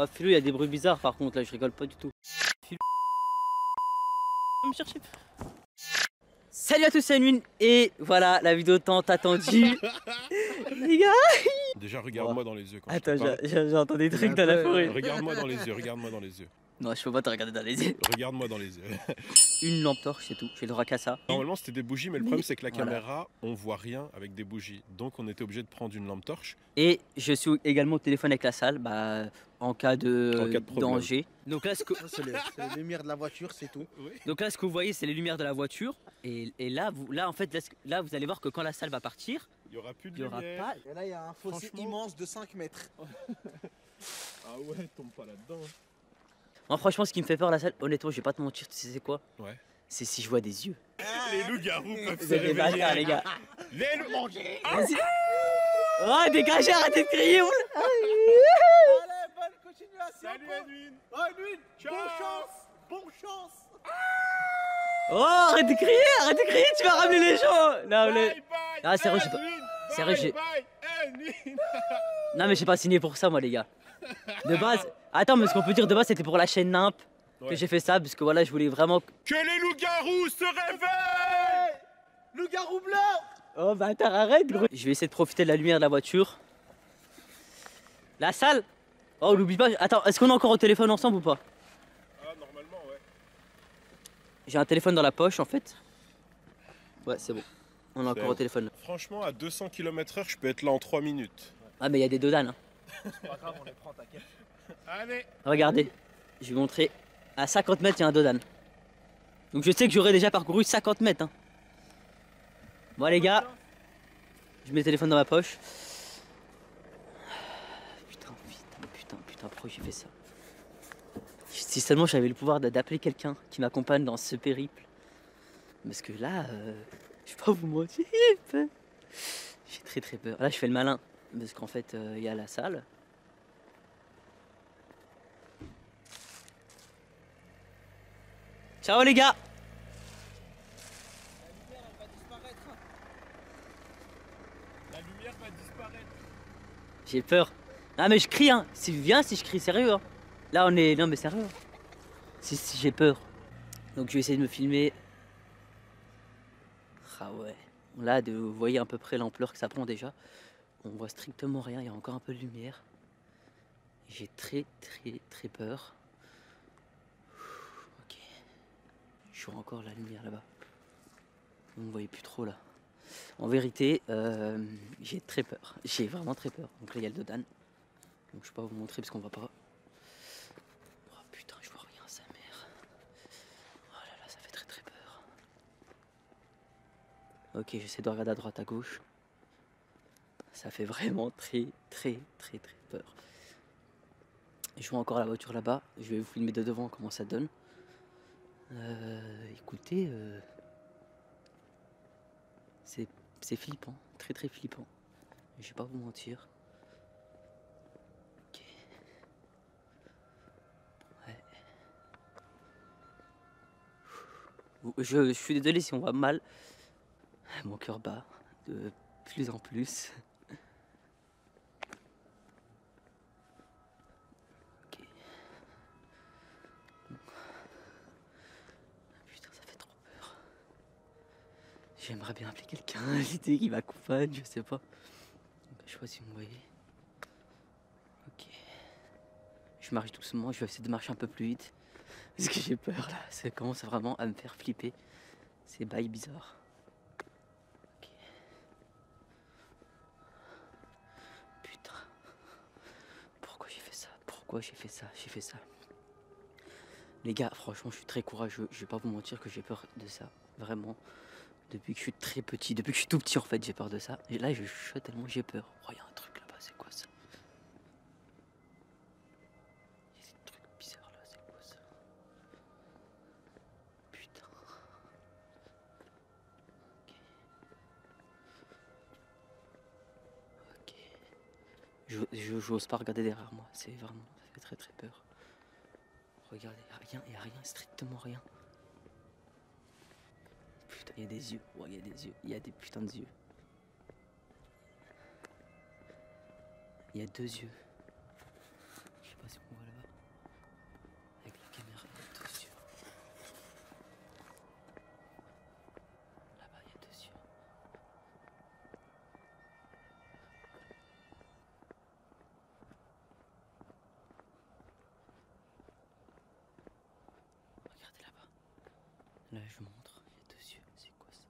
Oh Filou, il y a des bruits bizarres par contre là, je rigole pas du tout. Filou. Me chercher. Salut à tous, c'est Unwin et voilà la vidéo tant attendue. Les gars. Déjà regarde-moi dans les yeux quand attends, j'entends des trucs dans la forêt. Regarde-moi dans les yeux, regarde-moi dans les yeux. Non, je peux pas te regarder dans les yeux. Regarde-moi dans les yeux. Une lampe torche, c'est tout. J'ai le droit qu'à ça. Normalement, c'était des bougies, mais le problème, c'est que la caméra, on voit rien avec des bougies. Donc, on était obligé de prendre une lampe torche. Et je suis également au téléphone avec Lasalle, bah, en cas de danger. Donc là, c'est les lumières de la voiture, c'est tout. Oui. Donc là, ce que vous voyez, c'est les lumières de la voiture. Et là, là, vous allez voir que quand Lasalle va partir, il n'y aura plus de lumière. Pas... Et là, il y a un fossé immense de 5 mètres. Ah ouais, tombe pas là-dedans. Moi franchement ce qui me fait peur Lasalle, honnêtement je vais pas te mentir, tu sais c'est quoi? Ouais. C'est si je vois des yeux. Les loups-garous peuvent se réveiller les gars. Les loups manger. Vas-y. Oh dégagez, arrêtez de crier. Allez, bonne continuation. Salut Unwin. Oh Unwin, bonne chance. Oh arrête de crier, tu vas ramener les gens. Non mais... Ah c'est vrai, j'ai pas... Non mais j'ai pas signé pour ça moi les gars. De base, attends, mais ce qu'on peut dire de base, c'était pour la chaîne NIMP que j'ai fait ça, parce que voilà, je voulais vraiment que les loups-garous se réveillent. Loups-garous blancs. Oh bah attends, arrête gros. Je vais essayer de profiter de la lumière de la voiture. Lasalle. Oh, n'oublie pas. Attends, est-ce qu'on est encore au téléphone ensemble ou pas? Ah, normalement, ouais. J'ai un téléphone dans la poche en fait. Ouais, c'est bon. On est encore au téléphone. Là. Franchement, à 200 km/h, je peux être là en 3 minutes. Ah, mais il y a des dodanes. Hein. C'est pas grave, on les prend, t'inquiète. Allez. Regardez, je vais vous montrer. À 50 mètres, il y a un dodane. Donc je sais que j'aurais déjà parcouru 50 mètres. Hein. Bon, les gars, je mets le téléphone dans ma poche. Putain, pourquoi j'ai fait ça? Si seulement j'avais le pouvoir d'appeler quelqu'un qui m'accompagne dans ce périple. Parce que là, je vais pas vous mentir. J'ai très peur. Là, je fais le malin. Parce qu'en fait, il y a Lasalle. Ciao les gars. La lumière, elle va disparaître. La lumière va disparaître. J'ai peur. Ah mais je crie, hein. Si viens, si je crie, sérieux. Hein. Là, on est... Non mais sérieux. Hein. Si j'ai peur. Donc je vais essayer de me filmer. Ah ouais. Là, vous voyez à peu près l'ampleur que ça prend déjà. On voit strictement rien, il y a encore un peu de lumière. J'ai très peur. Ok. Je vois encore la lumière là-bas. On ne voyait plus trop là. En vérité, j'ai très peur. J'ai vraiment très peur. Donc là, il y a le dodane. Donc je ne peux pas vous montrer parce qu'on ne voit pas. Oh putain, je vois rien, sa mère. Oh là là, ça fait très peur. Ok, j'essaie de regarder à droite, à gauche. Ça fait vraiment très peur. Je vois encore la voiture là-bas. Je vais vous filmer de devant comment ça donne. Écoutez, c'est flippant, très flippant. Je vais pas vous mentir. Ok. Ouais. Je suis désolé si on voit mal. Mon cœur bat de plus en plus. J'aimerais bien appeler quelqu'un, l'idée qui m'accompagne, je sais pas. Je sais pas si vous me voyez. Ok. Je marche doucement, je vais essayer de marcher un peu plus vite. Parce que j'ai peur là, ça commence vraiment à me faire flipper. C'est bail bizarre. Ok. Putain. Pourquoi j'ai fait ça? J'ai fait ça. Les gars, franchement, je suis très courageux. Je vais pas vous mentir que j'ai peur de ça. Vraiment. Depuis que je suis très petit, depuis que je suis tout petit en fait, j'ai peur de ça. Et là, je chute tellement j'ai peur. Oh, il y a un truc là-bas, c'est quoi ça? Il y a des trucs bizarres là, c'est quoi ça? Putain. Ok. J'ose pas regarder derrière moi, c'est vraiment, ça fait très peur. Regardez, il n'y a rien, strictement rien. Il y a des yeux, ouais, il y a des putains de yeux. Il y a deux yeux. Je sais pas si on voit là. Là, je montre. Il y a deux yeux. C'est quoi ça?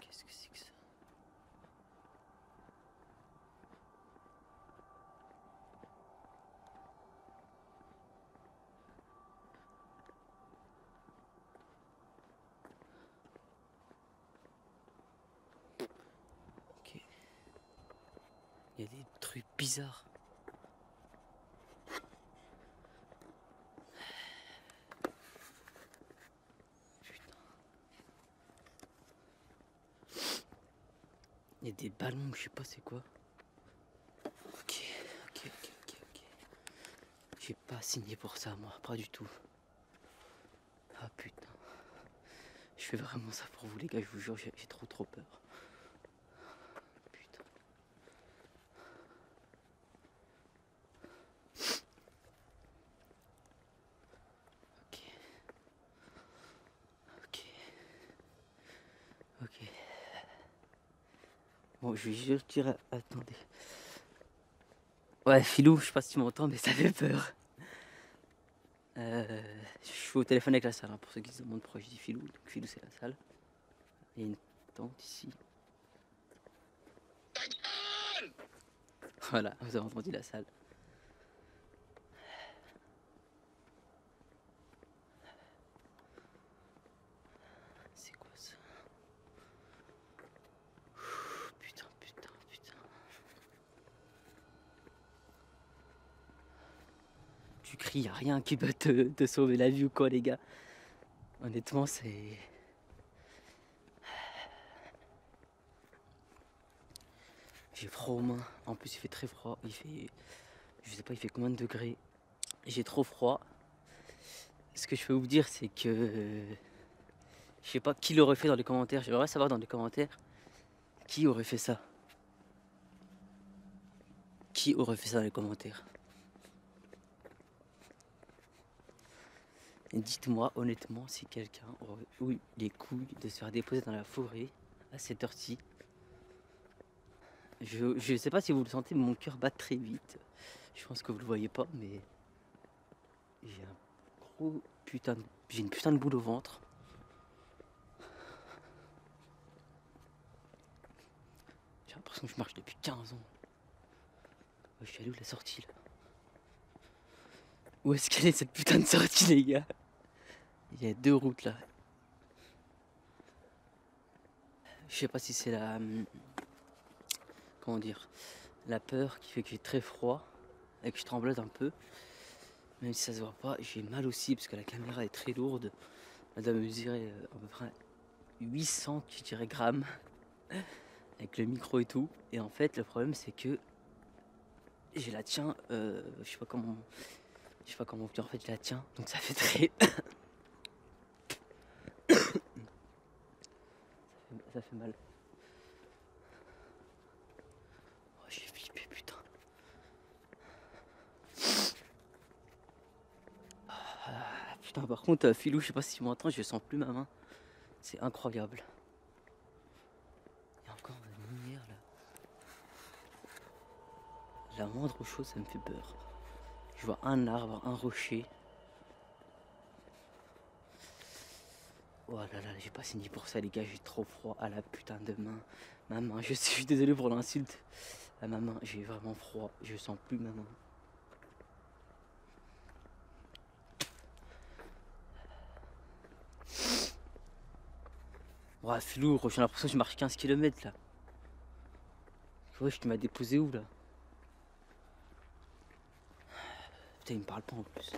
Qu'est-ce que c'est que ça? Ok. Il y a des trucs bizarres. Il y a des ballons, je sais pas c'est quoi. Ok. J'ai pas signé pour ça, moi, pas du tout. Ah putain. Je fais vraiment ça pour vous les gars, je vous jure, j'ai trop peur. Putain. Ok. Bon, je vais juste tirer. Attendez. Ouais, Filou, je sais pas si tu m'entends, mais ça fait peur. Je suis au téléphone avec Lasalle, hein, pour ceux qui se demandent pourquoi je dis Filou. Donc, Filou, c'est Lasalle. Il y a une tente ici. Voilà, vous avez entendu Lasalle. Tu cries, y a rien qui peut te sauver la vie ou quoi les gars. Honnêtement c'est... J'ai froid aux mains, en plus il fait très froid, il fait... Je sais pas il fait combien de degrés. J'ai trop froid. Ce que je peux vous dire c'est que... Je sais pas qui l'aurait fait dans les commentaires, j'aimerais savoir dans les commentaires qui aurait fait ça. Qui aurait fait ça dans les commentaires? Dites-moi honnêtement si quelqu'un aurait eu les couilles de se faire déposer dans la forêt à cette heure-ci. Je sais pas si vous le sentez, mais mon cœur bat très vite. Je pense que vous le voyez pas, mais j'ai un gros putain de... J'ai une putain de boule au ventre. J'ai l'impression que je marche depuis 15 ans. Je suis allé où la sortie là? Où est-ce qu'elle est cette putain de sortie les gars? Il y a deux routes là. Je sais pas si c'est la... Comment dire? La peur qui fait que j'ai très froid et que je tremblote un peu. Même si ça se voit pas, j'ai mal aussi parce que la caméra est très lourde. Elle doit mesurer à peu près 800 grammes avec le micro et tout. Et en fait le problème c'est que j'ai la tiens... Je sais pas comment en fait je la tiens, donc ça fait très... ça fait mal. Oh, j'ai flippé putain. Oh, putain par contre Filou, je sais pas si tu m'entends, je sens plus ma main. C'est incroyable. Il y a encore de la lumière là. La moindre chose ça me fait peur. Je vois un arbre, un rocher. Oh là là, j'ai pas signé pour ça les gars, j'ai trop froid à la putain de main. Ma main, je suis désolé pour l'insulte. À ma main, j'ai vraiment froid, je sens plus ma main. Ouah, Filou, j'ai l'impression que je marche 15 km là. Ouais, tu m'as déposé où là? Il me parle pas en plus.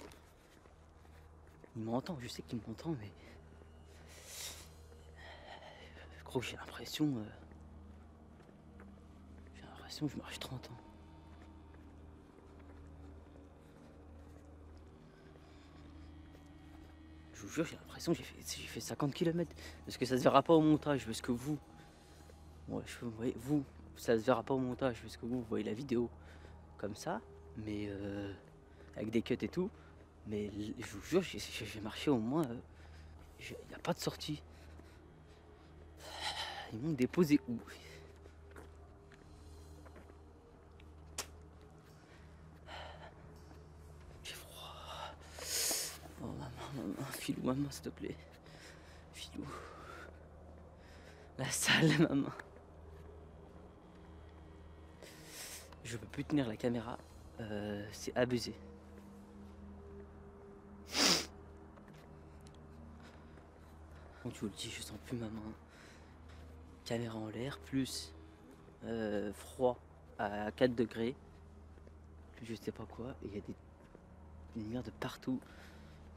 Il m'entend, je sais qu'il m'entend, mais je crois que j'ai l'impression. J'ai l'impression que je marche 30 ans. Je vous jure, j'ai l'impression que j'ai fait 50 km. Parce que ça se verra pas au montage, parce que vous. Ouais, vous voyez, vous, ça se verra pas au montage, parce que vous voyez la vidéo comme ça, mais. Avec des cuts et tout, mais je vous jure, j'ai marché au moins, il n'y a pas de sortie. Ils m'ont déposé où? maman, Filou, maman, s'il te plaît. Filou. Lasalle, maman. Je peux plus tenir la caméra. C'est abusé. Bon, je vous le dis, je sens plus ma main. Caméra en l'air, plus froid à 4 degrés. Plus je sais pas quoi. Et il y a des lumières de partout.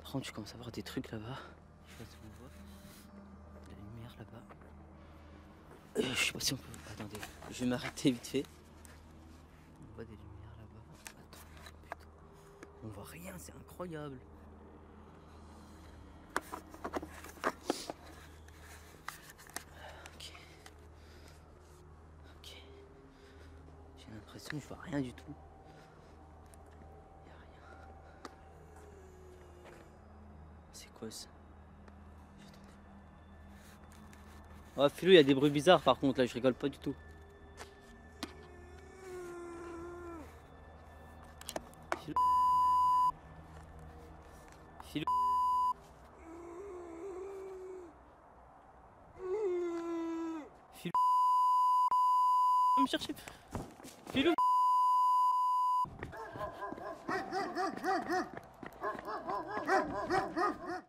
Par contre, je commence à voir des trucs là-bas. Je sais pas si on voit. La lumière là-bas. Je sais pas si on peut. Attendez, je vais m'arrêter vite fait. On voit des lumières là-bas. Attends, putain. On voit rien, c'est incroyable. Ok. J'ai l'impression que je vois rien du tout. Y'a rien. C'est quoi ça? Oh Filou, il y a des bruits bizarres par contre, là je rigole pas du tout. Filou. Filou. Filou. Va me chercher. Filou.